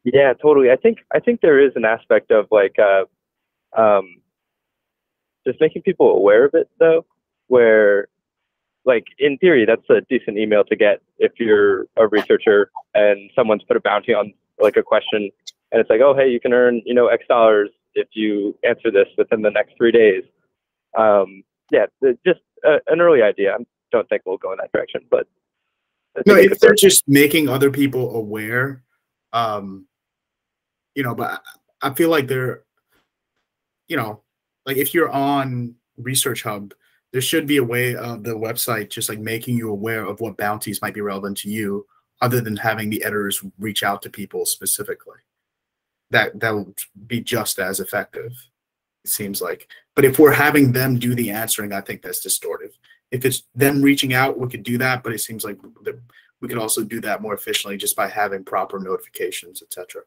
Yeah, totally. I think I think there is an aspect of like uh, um, just making people aware of it, though, where like in theory that's a decent email to get if you're a researcher and someone's put a bounty on like a question, and it's like, oh hey, you can earn, you know, X dollars if you answer this within the next three days. Um, yeah, just a, an early idea. I don't think we'll go in that direction, but no, if they're just making other people aware, um, you know, but I feel like they're, you know, like if you're on Research Hub, there should be a way of the website just like making you aware of what bounties might be relevant to you, other than having the editors reach out to people specifically. That that will be just as effective, it seems like. But if we're having them do the answering, I think that's distortive. If it's them reaching out, we could do that, but it seems like we could also do that more efficiently just by having proper notifications, et cetera.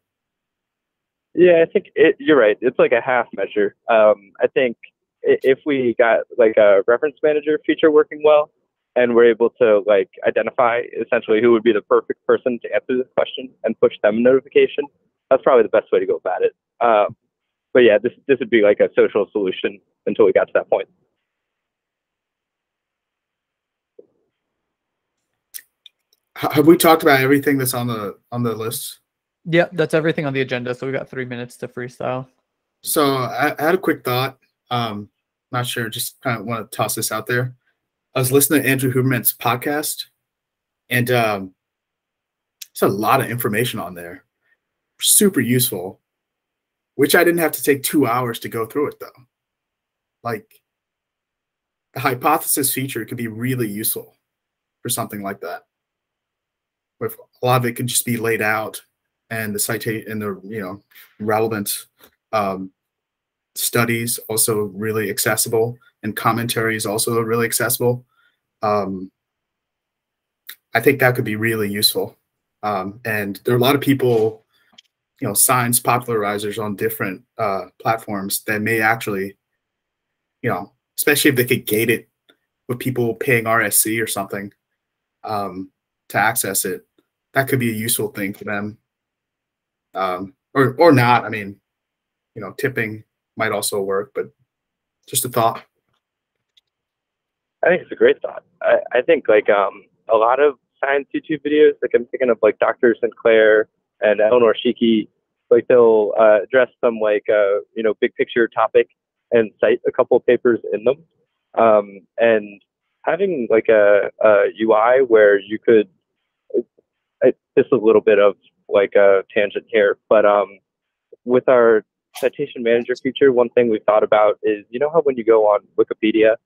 Yeah, I think it, you're right. It's like a half measure. Um, I think if we got like a reference manager feature working well, and we're able to like identify essentially who would be the perfect person to answer this question and push them a notification, that's probably the best way to go about it. Um, but yeah, this this would be like a social solution until we got to that point. Have we talked about everything that's on the on the list? Yeah, that's everything on the agenda. So we've got three minutes to freestyle. So I, I had a quick thought. Um, not sure, just kind of want to toss this out there. I was listening to Andrew Huberman's podcast, and um, there's a lot of information on there. Super useful, which I didn't have to take two hours to go through it, though. Like, the hypothesis feature could be really useful for something like that. With a lot of it could just be laid out, and the citation and the you know relevant um, studies also really accessible, and commentary is also really accessible. Um, I think that could be really useful. Um, and there are a lot of people, you know, science popularizers on different uh, platforms that may actually, you know, especially if they could gate it with people paying R S C or something um, to access it, that could be a useful thing for them. Um, or, or not. I mean, you know, tipping might also work, but just a thought. I think it's a great thought. I, I think like um, a lot of science YouTube videos, like I'm thinking of like Doctor Sinclair and Eleanor Shiki, like they'll uh, address some like, uh, you know, big picture topic and cite a couple of papers in them. Um, and having like a, a U I where you could, I, just a little bit of like a tangent here, but um, with our citation manager feature, one thing we thought about is, you know how when you go on Wikipedia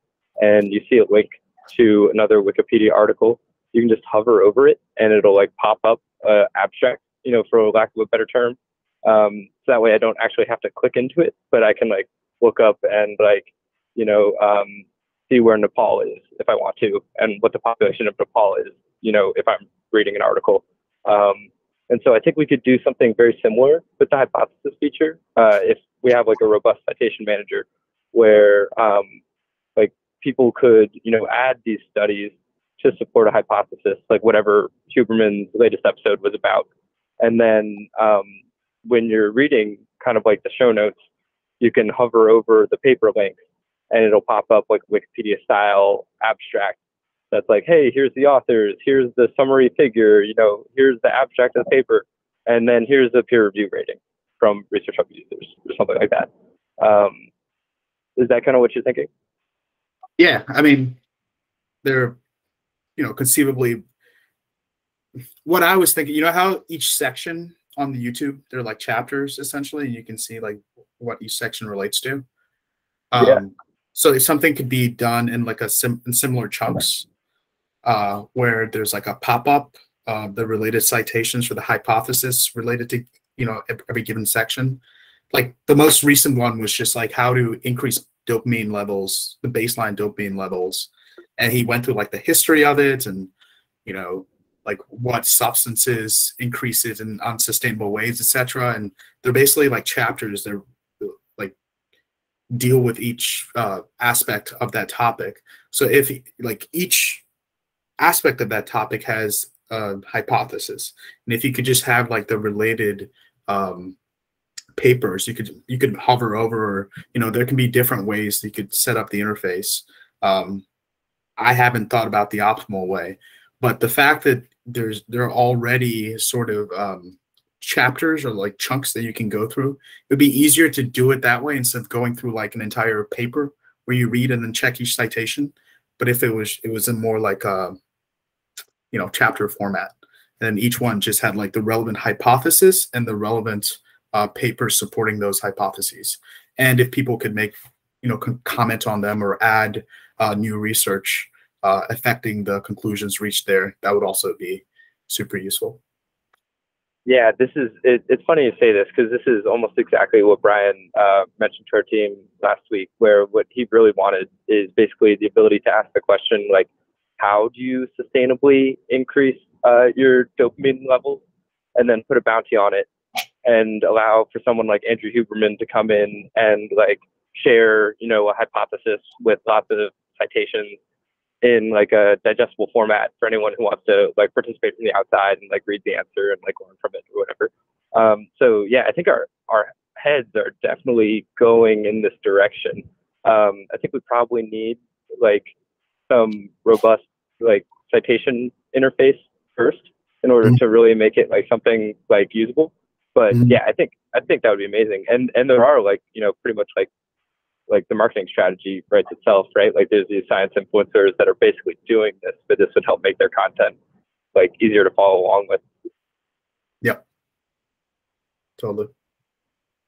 and you see a link to another Wikipedia article, you can just hover over it and it'll like pop up uh, abstract, you know, for lack of a better term. Um, so that way I don't actually have to click into it, but I can like look up and like, you know, um, see where Nepal is if I want to, and what the population of Nepal is, you know, if I'm reading an article. Um, and so I think we could do something very similar with the hypothesis feature uh, if we have like a robust citation manager where um, like people could, you know, add these studies to support a hypothesis, like whatever Huberman's latest episode was about. And then um, when you're reading kind of like the show notes, you can hover over the paper link and it'll pop up like Wikipedia style abstract. That's like, hey, here's the authors, here's the summary figure, you know, here's the abstract of the paper, and then here's the peer review rating from Research Hub users or something like that. Um, is that kind of what you're thinking? Yeah, I mean, they're, you know, conceivably, what I was thinking, you know how each section on the YouTube, they're like chapters essentially, and you can see like what each section relates to. Um, yeah. So if something could be done in like a sim in similar chunks, Uh, where there's like a pop-up, uh, the related citations for the hypothesis related to, you know, every given section. Like the most recent one was just like how to increase dopamine levels, the baseline dopamine levels. And he went through like the history of it and, you know, like what substances increase it in unsustainable ways, et cetera. And they're basically like chapters that like deal with each uh, aspect of that topic. So if like each aspect of that topic has a hypothesis, and if you could just have like the related um, papers, you could you could hover over, or, you know, there can be different ways that you could set up the interface. Um, I haven't thought about the optimal way, but the fact that there's there are already sort of um, chapters or like chunks that you can go through, it would be easier to do it that way instead of going through like an entire paper where you read and then check each citation. But if it was it was in more like a you know, chapter format, and then each one just had like the relevant hypothesis and the relevant uh, papers supporting those hypotheses. And if people could make, you know, comment on them or add uh, new research uh, affecting the conclusions reached there, that would also be super useful. Yeah, this is, it, it's funny you say this because this is almost exactly what Brian uh, mentioned to our team last week, where what he really wanted is basically the ability to ask the question, like, how do you sustainably increase uh, your dopamine levels, and then put a bounty on it and allow for someone like Andrew Huberman to come in and like share, you know, a hypothesis with lots of citations in like a digestible format for anyone who wants to like participate from the outside and like read the answer and like learn from it or whatever. Um, so yeah, I think our, our heads are definitely going in this direction. Um, I think we probably need like some robust like citation interface first in order mm-hmm. to really make it like something like usable. But mm-hmm. yeah, I think I think that would be amazing. And and there are like you know pretty much like like the marketing strategy writes itself, right? Like there's these science influencers that are basically doing this, but this would help make their content like easier to follow along with. Yeah, totally.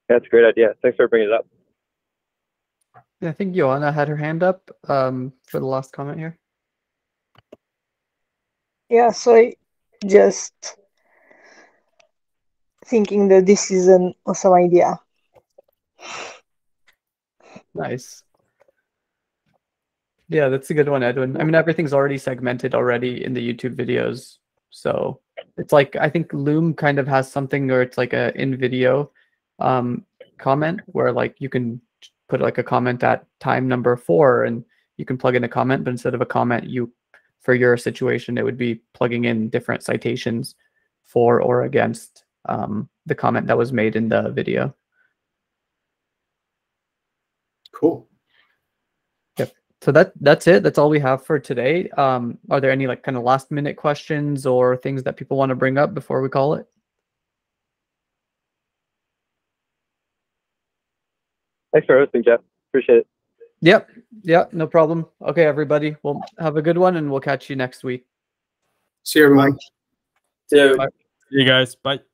That's a great idea. Thanks for bringing it up. I think Joanna had her hand up um, for the last comment here. Yeah, so just thinking that this is an awesome idea. Nice. Yeah, that's a good one, Edwin. I mean, everything's already segmented already in the YouTube videos. So it's like, I think Loom kind of has something or it's like a in video um, comment where like you can put like a comment at time number four and you can plug in a comment, but instead of a comment, you for your situation, it would be plugging in different citations for or against um, the comment that was made in the video. Cool. Yep. So that that's it. That's all we have for today. Um, are there any like kind of last minute questions or things that people want to bring up before we call it? Thanks for hosting, Jeff. Appreciate it. Yep. Yeah, no problem. Okay, everybody. Well, have a good one, and we'll catch you next week. See you, everyone. See you. Bye. See you guys. Bye.